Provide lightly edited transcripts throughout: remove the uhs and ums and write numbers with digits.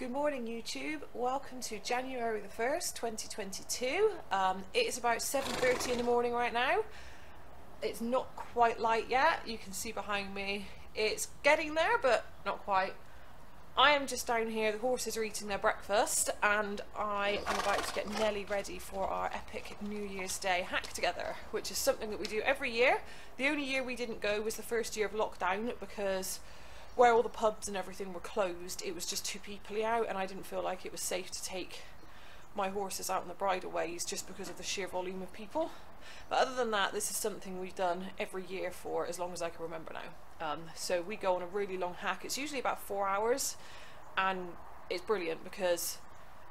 Good morning YouTube, welcome to January the 1st, 2022. It is about 7:30 in the morning right now. It's not quite light yet, you can see behind me. It's getting there, but not quite. I am just down here, the horses are eating their breakfast, and I am about to get Nelly ready for our epic New Year's Day hack together, which is something that we do every year. The only year we didn't go was the first year of lockdown, because where all the pubs and everything were closed, it was just too peoply out, and I didn't feel like it was safe to take my horses out on the bridleways just because of the sheer volume of people. But other than that, this is something we've done every year for as long as I can remember now. So we go on a really long hack. It's usually about 4 hours, and it's brilliant because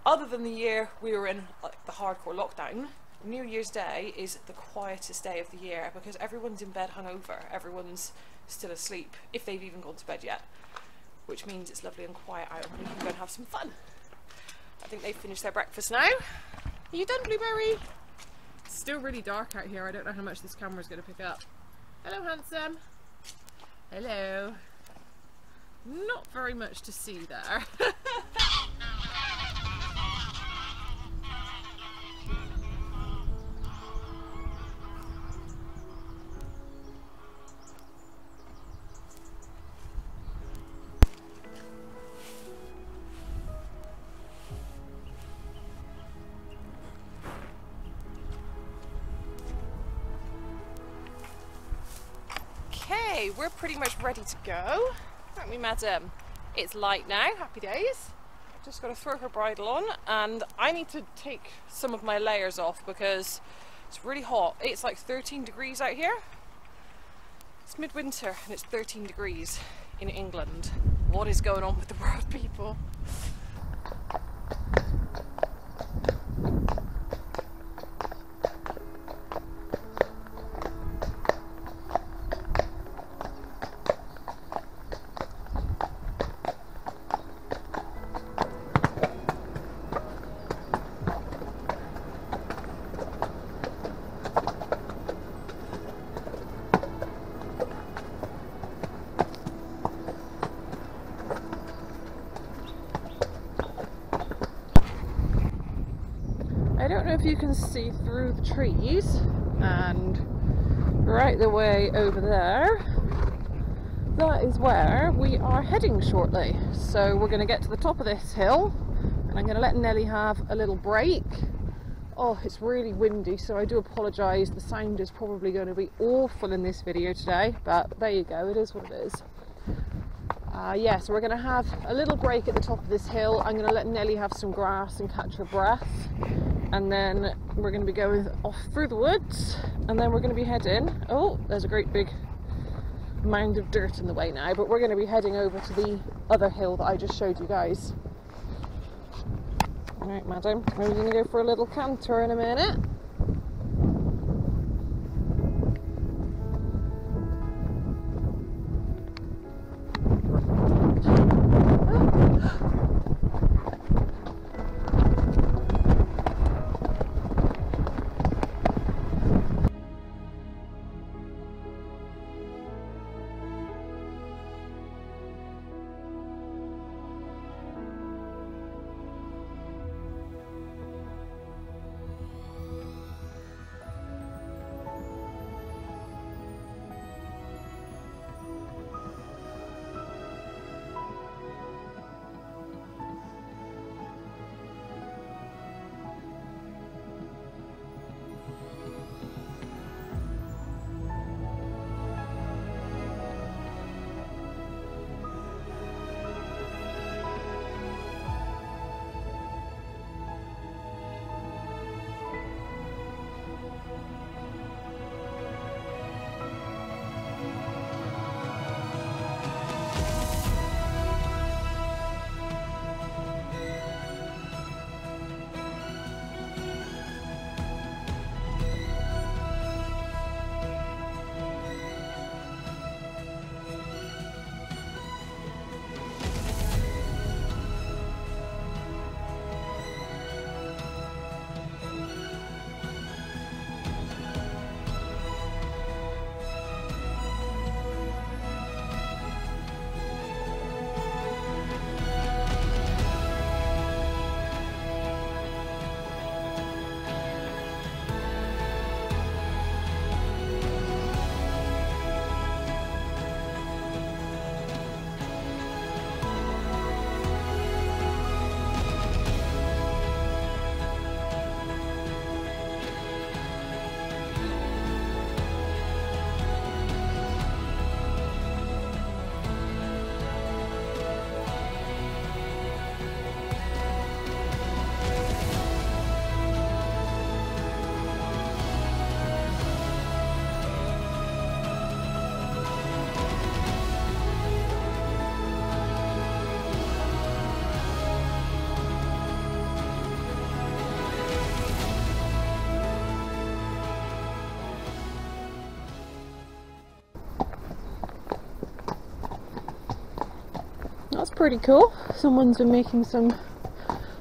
other than the year we were in like the hardcore lockdown, New Year's Day is the quietest day of the year because everyone's in bed hungover, everyone's still asleep, if they've even gone to bed yet, which means it's lovely and quiet out and we can go and have some fun. I think they've finished their breakfast now. Are you done, Blueberry? It's still really dark out here. I don't know how much this camera's going to pick up. Hello, handsome. Hello. Not very much to see there. We're pretty much ready to go, aren't we, madam? It's light now, happy days. Just got to throw her bridle on, and I need to take some of my layers off because it's really hot. It's like 13 degrees out here. It's midwinter and it's 13 degrees in England. What is going on with the world, people? I don't know if you can see through the trees, and right the way over there, that is where we are heading shortly. So we're going to get to the top of this hill, and I'm going to let Nelly have a little break. Oh, it's really windy, so I do apologise. The sound is probably going to be awful in this video today, but there you go, it is what it is. Yeah, so we're going to have a little break at the top of this hill. I'm going to let Nelly have some grass and catch her breath. And then we're going to be going off through the woods, and then we're going to be heading, oh, there's a great big mound of dirt in the way now, but we're going to be heading over to the other hill that I just showed you guys. All right, madam, we're going to go for a little canter in a minute. pretty cool. Someone's been making some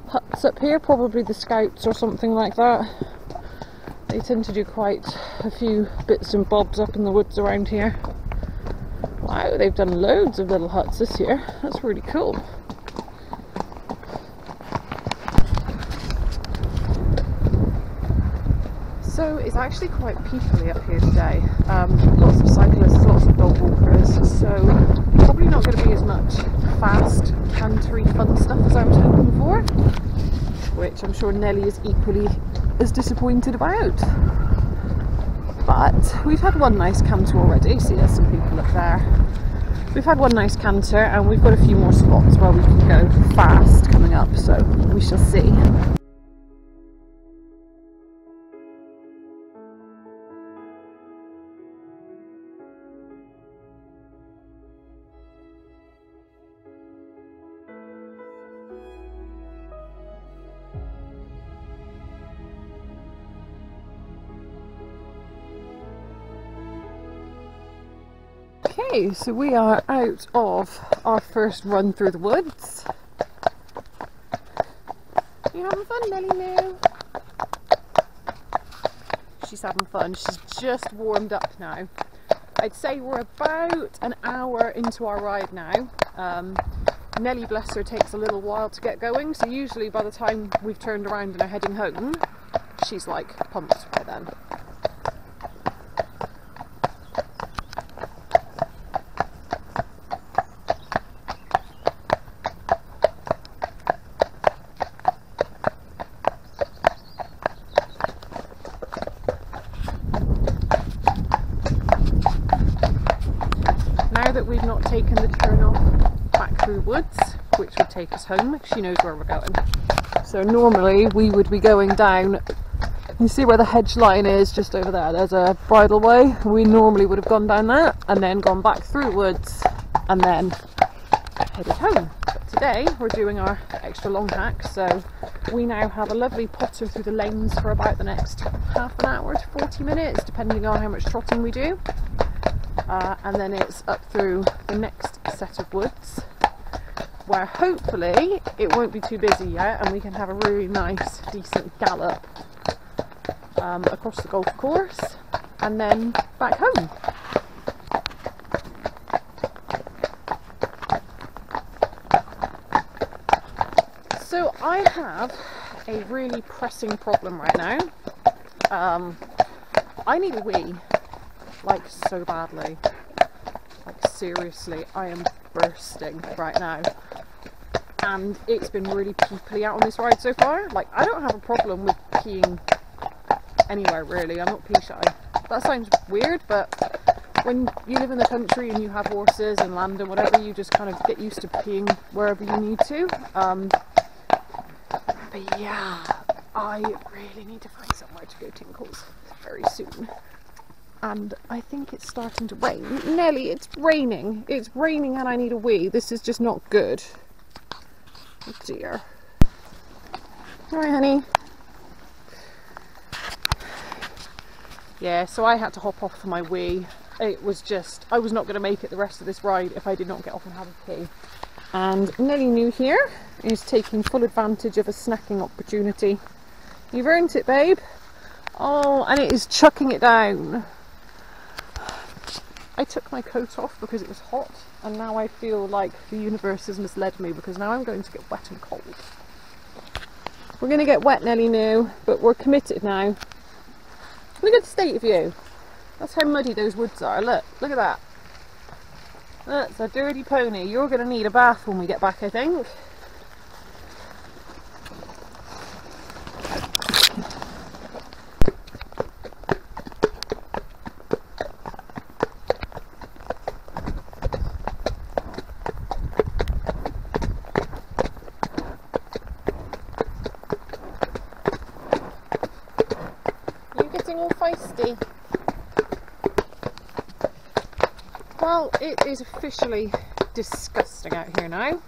huts up here, probably the Scouts or something like that. They tend to do quite a few bits and bobs up in the woods around here. Wow, they've done loads of little huts this year. That's really cool. So it's actually quite peacefully up here today. Lots of cyclists, lots of dog walkers, so probably not going to be as much fast, cantery, fun stuff as I was hoping for, which I'm sure Nelly is equally as disappointed about. But we've had one nice canter already. See, there's some people up there. We've had one nice canter and we've got a few more spots where we can go fast coming up, so we shall see. Okay, so we are out of our first run through the woods. You having fun, Nelly Moo? She's having fun. She's just warmed up now. I'd say we're about an hour into our ride now. Nelly, bless her, takes a little while to get going, so usually by the time we've turned around and are heading home, she's like pumped by then. That we've not taken the turn off back through woods, which would take us home. She knows where we're going, so normally we would be going down. You see where the hedge line is just over there, there's a bridle way. We normally would have gone down that and then gone back through woods and then headed home, but today we're doing our extra long hack, so we now have a lovely potter through the lanes for about the next half an hour to 40 minutes depending on how much trotting we do. And then it's up through the next set of woods where hopefully it won't be too busy yet and we can have a really nice decent gallop across the golf course and then back home. So I have a really pressing problem right now. I need a wee. Like so badly, like seriously, I am bursting right now, and it's been really peoply out on this ride so far. Like, I don't have a problem with peeing anywhere really, I'm not pee shy. That sounds weird, but when you live in the country and you have horses and land and whatever, you just kind of get used to peeing wherever you need to, but yeah, I really need to find somewhere to go tinkles very soon. And I think it's starting to rain. Nelly, it's raining. It's raining and I need a wee. This is just not good. Oh dear. All right, honey. Yeah, so I had to hop off for my wee. It was just, I was not going to make it the rest of this ride if I did not get off and have a pee. And Nelly New here is taking full advantage of a snacking opportunity. You've earned it, babe. Oh, and it is chucking it down. I took my coat off because it was hot, and now I feel like the universe has misled me because now I'm going to get wet and cold. We're going to get wet, Nelly New, but we're committed now. Look at the state of you. That's how muddy those woods are. Look, look at that. That's a dirty pony. You're going to need a bath when we get back, I think. All feisty. Well, it is officially disgusting out here now.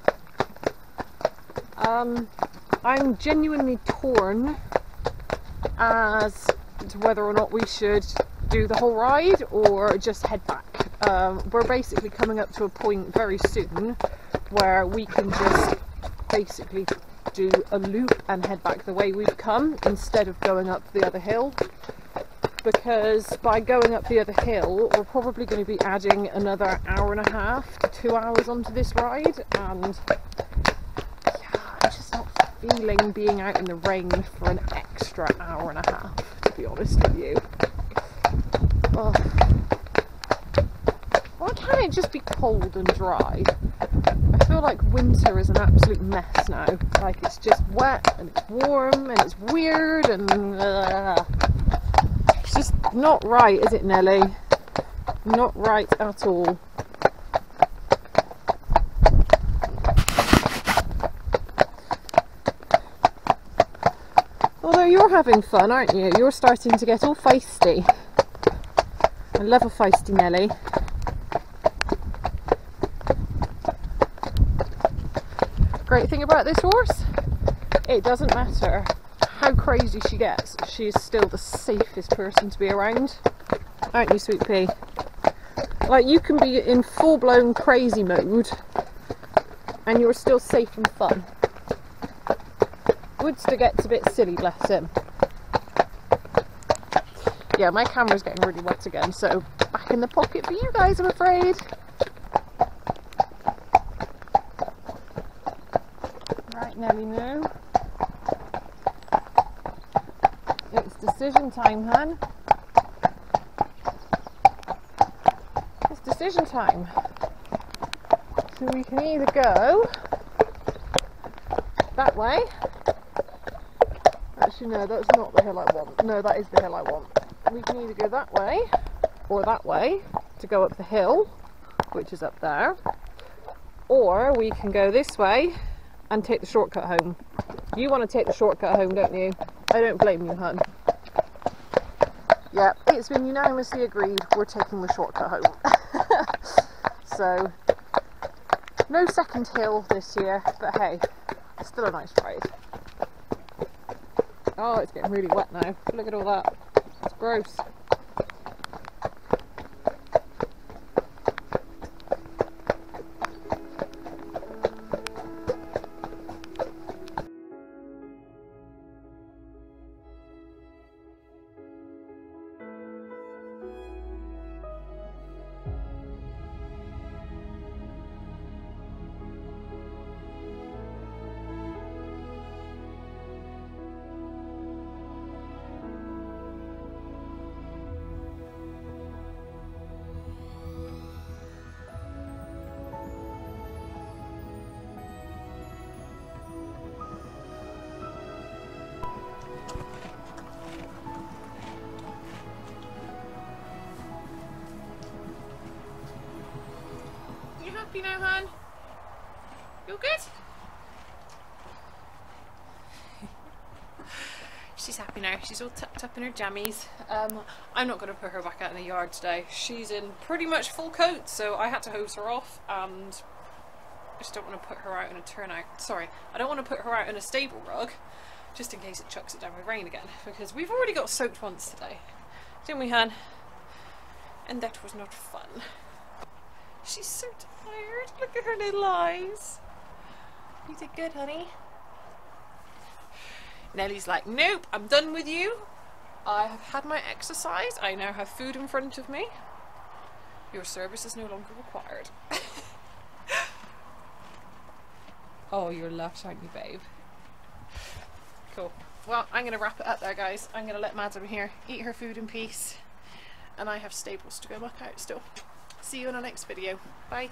I'm genuinely torn as to whether or not we should do the whole ride or just head back. We're basically coming up to a point very soon where we can just basically do a loop and head back the way we've come instead of going up the other hill, because by going up the other hill we're probably going to be adding another 1.5 to 2 hours onto this ride, and yeah, I'm just not feeling being out in the rain for an extra 1.5 hours, to be honest with you. Oh. Why can't it just be cold and dry? I feel like winter is an absolute mess now. Like, it's just wet and it's warm and it's weird and it's just not right, is it, Nelly? Not right at all. Although you're having fun, aren't you? You're starting to get all feisty. I love a feisty Nelly. Great thing about this horse, it doesn't matter how crazy she gets, she is still the safest person to be around, aren't you, sweet pea? Like, you can be in full-blown crazy mode and you're still safe and fun. Woodster gets a bit silly, bless him. Yeah, my camera's getting really wet again, so back in the pocket for you guys, I'm afraid. Nelly Moo. It's decision time, hun. It's decision time. So we can either go that way. Actually, no, that's not the hill I want. No, that is the hill I want. We can either go that way or that way to go up the hill, which is up there, or we can go this way and take the shortcut home. You want to take the shortcut home, don't you? I don't blame you, hun. Yeah, it's been unanimously agreed we're taking the shortcut home. So, no second hill this year, but hey, it's still a nice ride. Oh, it's getting really wet now. Look at all that. It's gross. You know, hon, you all good? She's happy now. She's all tucked up in her jammies. I'm not going to put her back out in the yard today. She's in pretty much full coat, so I had to hose her off, and I just don't want to put her out in a turnout. Sorry, I don't want to put her out in a stable rug, just in case it chucks it down with rain again, because we've already got soaked once today, didn't we, hon? And that was not fun. She's so tired. Look at her little eyes. You did good, honey. Nelly's like, nope, I'm done with you. I have had my exercise. I now have food in front of me. Your service is no longer required. Oh, you're lush, aren't you, babe? Cool. Well, I'm going to wrap it up there, guys. I'm going to let Madam here eat her food in peace. And I have stables to go muck out still. See you in our next video. Bye.